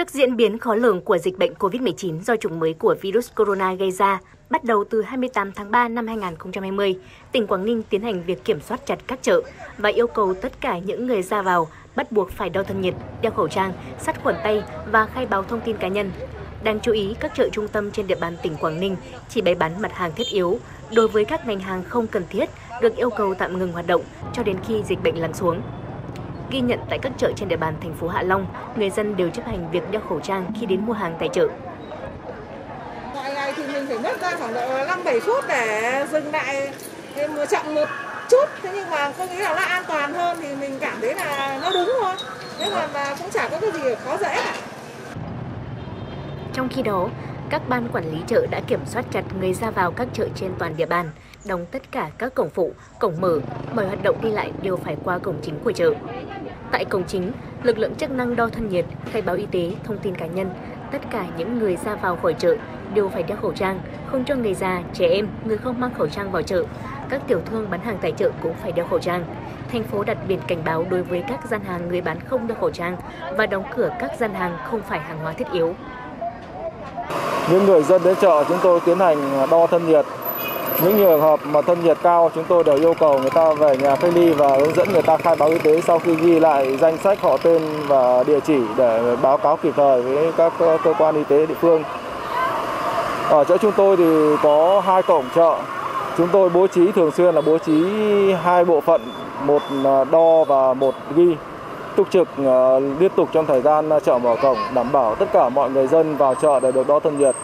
Trước diễn biến khó lường của dịch bệnh COVID-19 do chủng mới của virus corona gây ra, bắt đầu từ 28 tháng 3 năm 2020, tỉnh Quảng Ninh tiến hành việc kiểm soát chặt các chợ và yêu cầu tất cả những người ra vào bắt buộc phải đo thân nhiệt, đeo khẩu trang, sát khuẩn tay và khai báo thông tin cá nhân. Đáng chú ý, các chợ trung tâm trên địa bàn tỉnh Quảng Ninh chỉ bày bán mặt hàng thiết yếu. Đối với các ngành hàng không cần thiết, được yêu cầu tạm ngừng hoạt động cho đến khi dịch bệnh lắng xuống. Ghi nhận tại các chợ trên địa bàn thành phố Hạ Long, người dân đều chấp hành việc đeo khẩu trang khi đến mua hàng tại chợ. Mọi ngày thì mình phải mất ra khoảng độ 5-7 phút để dừng lại chậm một chút, thế nhưng mà có nghĩa là nó an toàn hơn thì mình cảm thấy là nó đúng thôi. Thế mà cũng chả có cái gì khó dễ cả. Trong khi đó, các ban quản lý chợ đã kiểm soát chặt người ra vào các chợ trên toàn địa bàn, đóng tất cả các cổng phụ, cổng mở, mọi hoạt động đi lại đều phải qua cổng chính của chợ. Tại cổng chính, lực lượng chức năng đo thân nhiệt, khai báo y tế, thông tin cá nhân. Tất cả những người ra vào khỏi chợ đều phải đeo khẩu trang, không cho người già, trẻ em, người không mang khẩu trang vào chợ. Các tiểu thương bán hàng tại chợ cũng phải đeo khẩu trang. Thành phố đặt biển cảnh báo đối với các gian hàng người bán không đeo khẩu trang và đóng cửa các gian hàng không phải hàng hóa thiết yếu. Những người dân đến chợ chúng tôi tiến hành đo thân nhiệt. Những trường hợp mà thân nhiệt cao chúng tôi đều yêu cầu người ta về nhà cách ly và hướng dẫn người ta khai báo y tế sau khi ghi lại danh sách họ tên và địa chỉ để báo cáo kịp thời với các cơ quan y tế địa phương. Ở chỗ chúng tôi thì có 2 cổng chợ. Chúng tôi bố trí thường xuyên là bố trí 2 bộ phận, một đo và một ghi. Túc trực liên tục trong thời gian chợ mở cổng, đảm bảo tất cả mọi người dân vào chợ đều được đo thân nhiệt.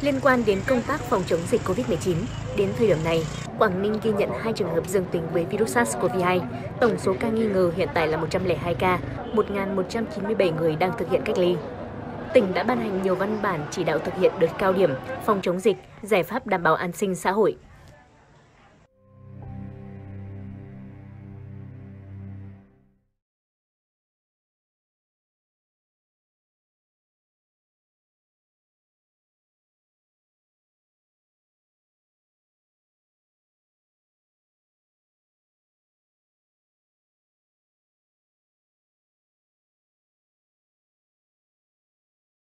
Liên quan đến công tác phòng chống dịch COVID-19, đến thời điểm này, Quảng Ninh ghi nhận 2 trường hợp dương tính với virus SARS-CoV-2. Tổng số ca nghi ngờ hiện tại là 102 ca, 1.197 người đang thực hiện cách ly. Tỉnh đã ban hành nhiều văn bản chỉ đạo thực hiện đợt cao điểm, phòng chống dịch, giải pháp đảm bảo an sinh xã hội.